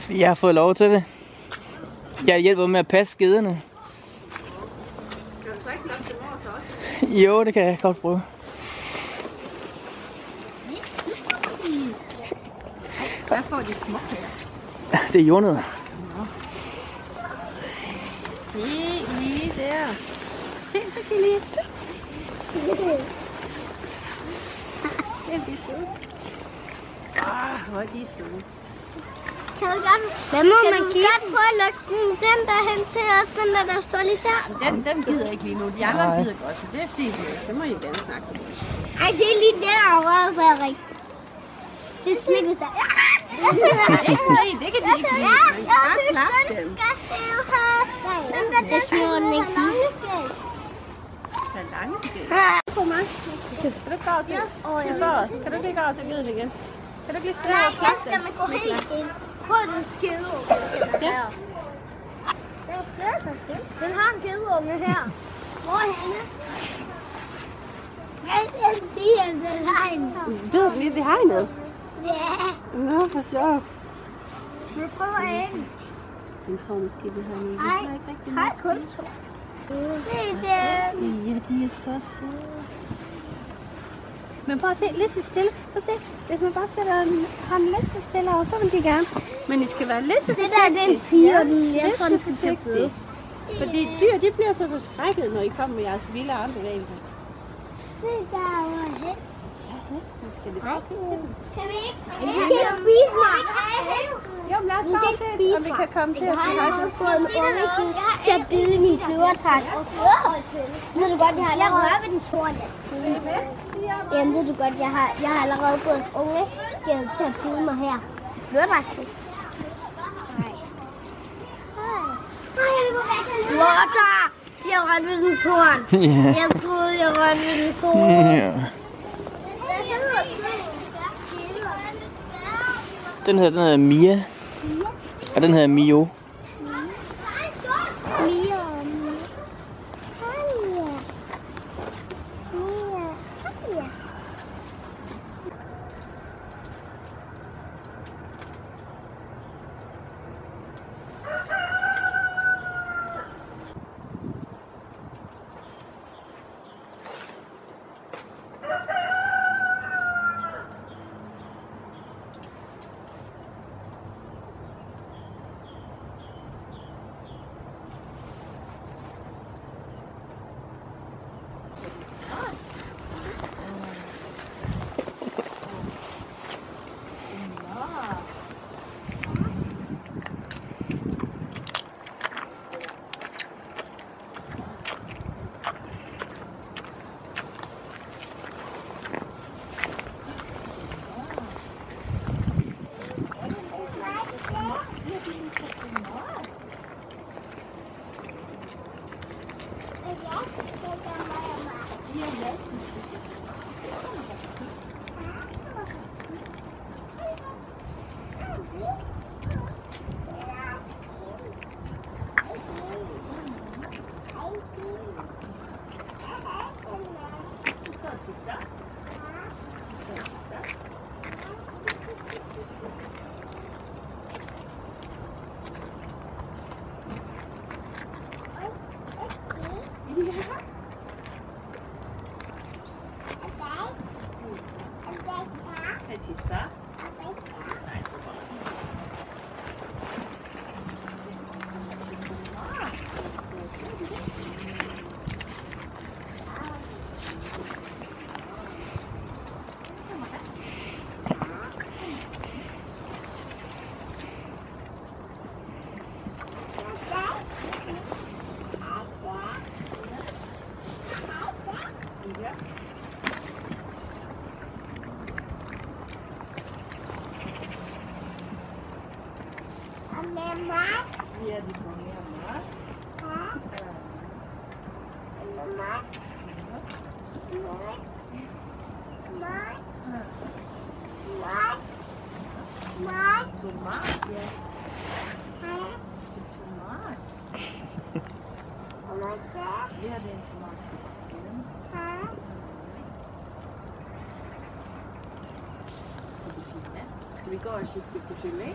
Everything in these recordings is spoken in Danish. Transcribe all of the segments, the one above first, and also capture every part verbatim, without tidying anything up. fordi jeg har fået lov til det. Jeg hjælper med at passe gederne. Kan du så ikke lukke dem over til os? Jo, det kan jeg godt prøve. Hvad får de smukke her? Det er jordnødder. Se lige der. Se, så kan I lige. Se, de er søde. Åh, hvor er de søde. Kan du godt, kan man du godt prøve at lukke den, den der hen til os, den der, der står lige der? Den, den gider ikke lige nu. De andre gider godt, så det er fint. Så må I gerne snakke om det. Ej, det er lige derovre, Frederik. Det slikker sig. Det kan de ikke lide. Man kan bare klappe dem. Det er små, den ikke lide. Det er langskæg. Kan du ikke gå over til bordet? Kan du ikke gå over til middel igen? Kan du ikke lige skrive over og klappe dem? Nej, jeg skal med helt ind. Prøv den kædeunge her. Den er flere sig selv. Den har en kædeunge her. Hvor er henne? Hvad er det, den hegnet? Ved du lige, det hegnet? Ja. Nå, for sjovt. Skal vi prøve herinde? Den tror måske, det hegnet. Ej, hej kun to. Se dem. Ja, de er så søde. Men prøv at se, lidt så stille. Prøv at se, hvis man bare sætter ham lidt så stille over, så vil de gerne. Men I skal være lidt så forsigtige. Det der er den pige, og den er sådan forsigtige. Fordi dyr, de bliver så forskrækket, når I kommer med jeres vilde armbevægelser. Se derovre hest. Ja, hesten skal det bare kigge til dem. Kan vi ikke? Vi kan spise mig. Jo, men lad os bare se, om vi kan komme til at sige hej. Jeg har fået en ordentlig til at bide min flyvertræk. Ved du godt, jeg har allerede rørt ved den tårn, jeg skal. Jamen ved du godt, jeg har, jeg har allerede fået en unge til at bide mig her. Flødrækket. Nej. Nej, jeg vil gå væk. Lorter! Jeg rønte ved den torn. Jeg troede, jeg rønte ved den torn. Den hedder, den hedder Mia. Og den hedder Mio. Skal vi gå og kigge på kylling?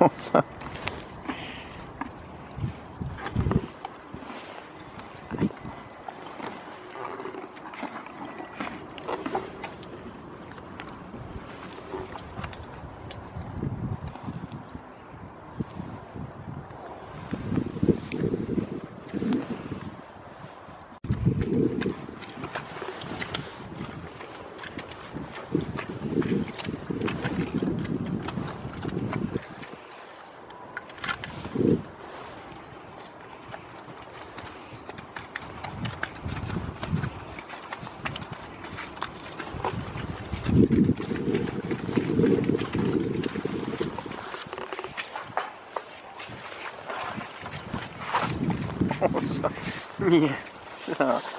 Awesome. Mia, so...